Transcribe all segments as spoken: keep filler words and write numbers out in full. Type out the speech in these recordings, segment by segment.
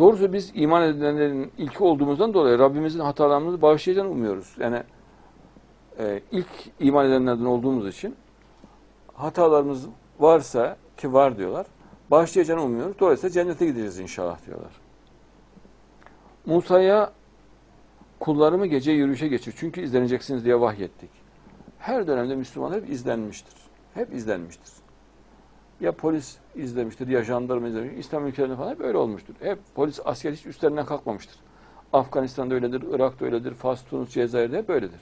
Doğrusu biz iman edenlerin ilki olduğumuzdan dolayı Rabbimizin hatalarımızı bağışlayacağını umuyoruz. Yani e, ilk iman edenlerden olduğumuz için hatalarımız varsa ki var diyorlar, bağışlayacağını umuyoruz. Dolayısıyla cennete gideceğiz inşallah diyorlar. Musa'ya kullarımı gece yürüyüşe geçir çünkü izleneceksiniz diye vahyettik. Her dönemde Müslümanlar hep izlenmiştir. Hep izlenmiştir. Ya polis izlemiştir, ya jandarma izlemiştir. İslam ülkelerinde falan hep öyle olmuştur. Hep polis, asker hiç üstlerinden kalkmamıştır. Afganistan'da öyledir, Irak'ta öyledir, Fas, Tunus, Cezayir'de hep öyledir.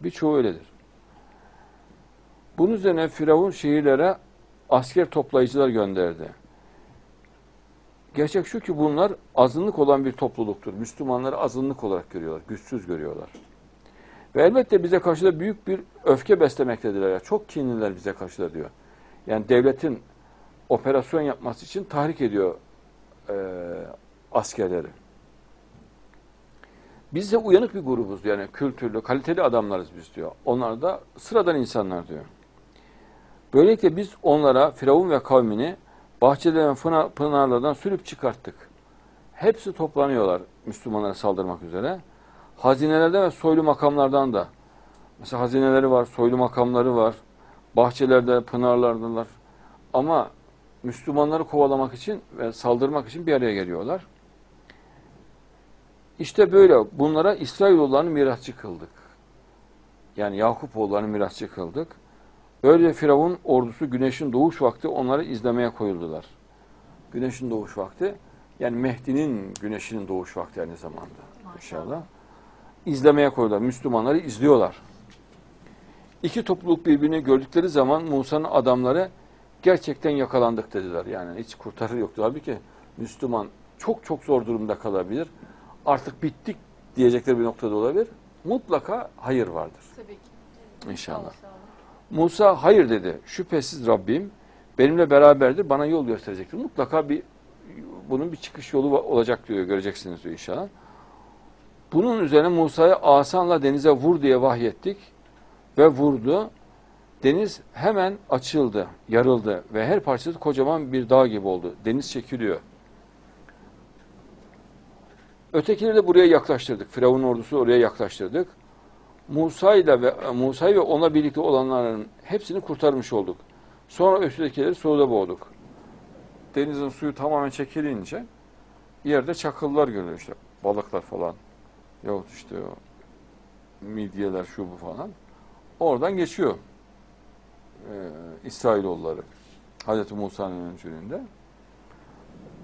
Birçoğu öyledir. Bunun üzerine Firavun şehirlere asker toplayıcılar gönderdi. Gerçek şu ki bunlar azınlık olan bir topluluktur. Müslümanları azınlık olarak görüyorlar, güçsüz görüyorlar. Ve elbette bize karşı da büyük bir öfke beslemektedirler. Yani çok kinliler bize karşı da diyor. Yani devletin operasyon yapması için tahrik ediyor e, askerleri. Biz de uyanık bir grubuz diyor. Yani kültürlü, kaliteli adamlarız biz diyor. Onlar da sıradan insanlar diyor. Böylelikle biz onlara Firavun ve kavmini bahçelerin pınarlardan sürüp çıkarttık. Hepsi toplanıyorlar Müslümanlara saldırmak üzere. Hazinelerden ve soylu makamlardan da. Mesela hazineleri var, soylu makamları var. Bahçelerde, pınarlardalar. Ama Müslümanları kovalamak için ve saldırmak için bir araya geliyorlar. İşte böyle bunlara İsrailoğullarını mirasçı kıldık. Yani Yakupoğullarını mirasçı kıldık. Böylece Firavun ordusu güneşin doğuş vakti onları izlemeye koyuldular. Güneşin doğuş vakti, yani Mehdi'nin güneşinin doğuş vakti aynı zamanda inşallah. İzlemeye koydular. Müslümanları izliyorlar. İki topluluk birbirini gördükleri zaman Musa'nın adamları gerçekten yakalandık dediler. Yani hiç kurtarır yoktu. Halbuki Müslüman çok çok zor durumda kalabilir. Artık bittik diyecekleri bir noktada olabilir. Mutlaka hayır vardır. Tabii ki. İnşallah. Musa hayır dedi. Şüphesiz Rabbim benimle beraberdir. Bana yol gösterecektir. Mutlaka bir bunun bir çıkış yolu olacak diyor. Göreceksiniz diyor inşallah. Bunun üzerine Musa'ya asanla denize vur diye vahyettik ve vurdu. Deniz hemen açıldı, yarıldı ve her parçası kocaman bir dağ gibi oldu. Deniz çekiliyor. Ötekileri de buraya yaklaştırdık. Firavun ordusu oraya yaklaştırdık. Musa ile ve Musa ve ona birlikte olanların hepsini kurtarmış olduk. Sonra ötekileri suda boğduk. Denizin suyu tamamen çekilince yerde çakıllar görülüyor işte. Balıklar falan. Yahut işte o midyeler şu bu falan. Oradan geçiyor ee, İsrailoğulları Hz. Musa'nın öncülüğünde.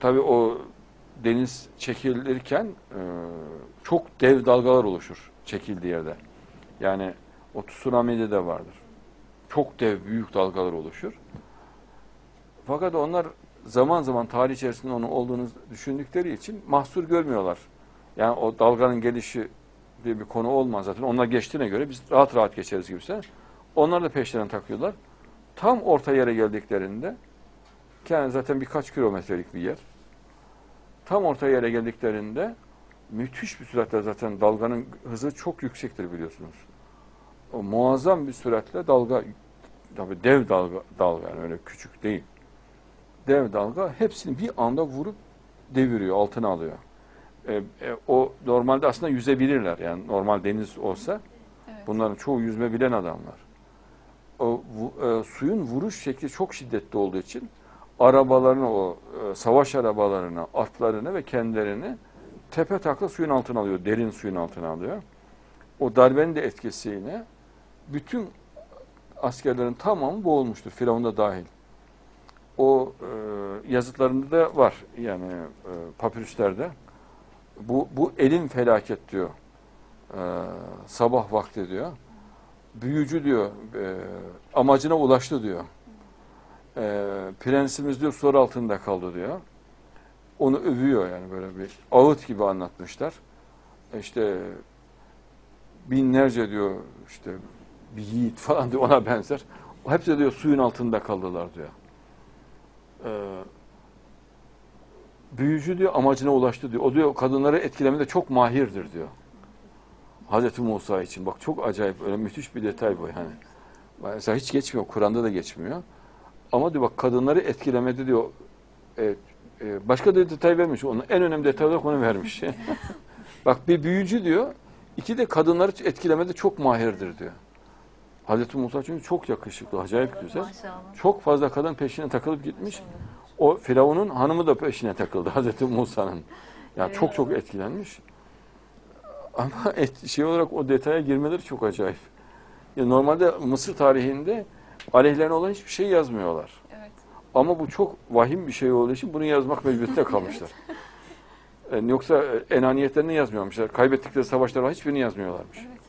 Tabi o deniz çekilirken e, çok dev dalgalar oluşur çekildiği yerde. Yani o tsunami'de de vardır. Çok dev büyük dalgalar oluşur. Fakat onlar zaman zaman tarih içerisinde onun olduğunu düşündükleri için mahsur görmüyorlar. Yani o dalganın gelişi diye bir konu olmaz zaten. Onlar geçtiğine göre biz rahat rahat geçeriz gibisi. Onlar da peşlerine takıyorlar. Tam orta yere geldiklerinde, yani zaten birkaç kilometrelik bir yer. Tam orta yere geldiklerinde müthiş bir süratle, zaten dalganın hızı çok yüksektir biliyorsunuz. O muazzam bir süratle dalga, tabii dev dalga, dalga yani öyle küçük değil. Dev dalga hepsini bir anda vurup deviriyor, altına alıyor. E, e, o normalde aslında yüzebilirler. Yani normal deniz olsa evet. Bunların çoğu yüzme bilen adamlar. O e, suyun vuruş şekli çok şiddetli olduğu için arabalarını, o e, savaş arabalarını, atlarını ve kendilerini tepe takla suyun altına alıyor. Derin suyun altına alıyor. O darbenin de etkisiyle bütün askerlerin tamamı boğulmuştur. Firavun da dahil. O e, yazıtlarında da var. Yani e, papirüslerde. Bu, bu elin felaket diyor, ee, sabah vakti diyor, büyücü diyor, e, amacına ulaştı diyor, e, prensimiz diyor soru altında kaldı diyor, onu övüyor yani böyle bir ağıt gibi anlatmışlar, işte binlerce diyor işte bir yiğit falan diyor ona benzer, hepsi diyor suyun altında kaldılar diyor. Ee, Büyücü diyor amacına ulaştı diyor. O diyor kadınları etkilemede çok mahirdir diyor. Hz. Musa için. Bak çok acayip öyle müthiş bir detay bu yani. Mesela hiç geçmiyor. Kur'an'da da geçmiyor. Ama diyor bak kadınları etkilemede diyor e, e, başka da detay vermiş. Onun en önemli detayları onu vermiş. Bak, bir büyücü diyor, iki de kadınları etkilemede çok mahirdir diyor. Hz. Musa çünkü çok yakışıklı, acayip güzel. Maşallah. Çok fazla kadın peşine takılıp gitmiş. O Firavun'un hanımı da peşine takıldı Hz. Musa'nın. Yani evet, çok çok etkilenmiş. Ama et, şey olarak o detaya girmeleri çok acayip. Ya normalde Mısır tarihinde aleyhlerine olan hiçbir şey yazmıyorlar. Evet. Ama bu çok vahim bir şey olduğu için bunu yazmak mecburiyetinde kalmışlar. Evet. Yani yoksa enaniyetlerini yazmıyormuşlar. Kaybettikleri savaşlar var, hiçbirini yazmıyorlarmış. Evet.